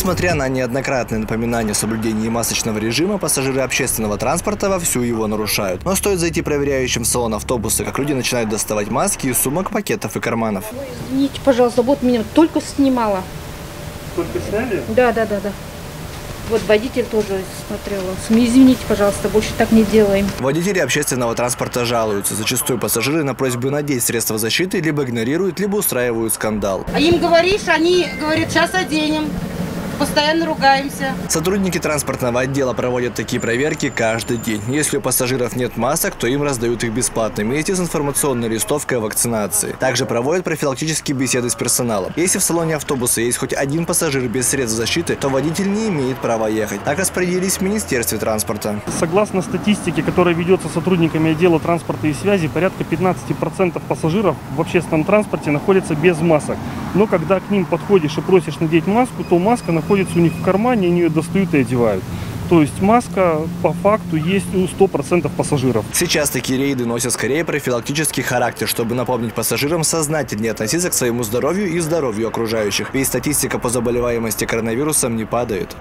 Несмотря на неоднократные напоминания о соблюдении масочного режима, пассажиры общественного транспорта вовсю его нарушают. Но стоит зайти проверяющим в салон автобуса, как люди начинают доставать маски из сумок, пакетов и карманов. Извините, пожалуйста, вот меня только снимала. Только сняли? Да. Вот водитель тоже смотрел. Извините, пожалуйста, больше так не делаем. Водители общественного транспорта жалуются. Зачастую пассажиры на просьбу надеть средства защиты либо игнорируют, либо устраивают скандал. А им говоришь, они говорят, сейчас оденем. Постоянно ругаемся. Сотрудники транспортного отдела проводят такие проверки каждый день. Если у пассажиров нет масок, то им раздают их бесплатно вместе с информационной листовкой о вакцинации. Также проводят профилактические беседы с персоналом. Если в салоне автобуса есть хоть один пассажир без средств защиты, то водитель не имеет права ехать. Так распорядились в Министерстве транспорта. Согласно статистике, которая ведется сотрудниками отдела транспорта и связи, порядка 15% пассажиров в общественном транспорте находятся без масок. Но когда к ним подходишь и просишь надеть маску, то маска находится у них в кармане, они ее достают и одевают. То есть маска по факту есть у 100% пассажиров. Сейчас такие рейды носят скорее профилактический характер, чтобы напомнить пассажирам сознательнее относиться к своему здоровью и здоровью окружающих. Ведь статистика по заболеваемости коронавирусом не падает.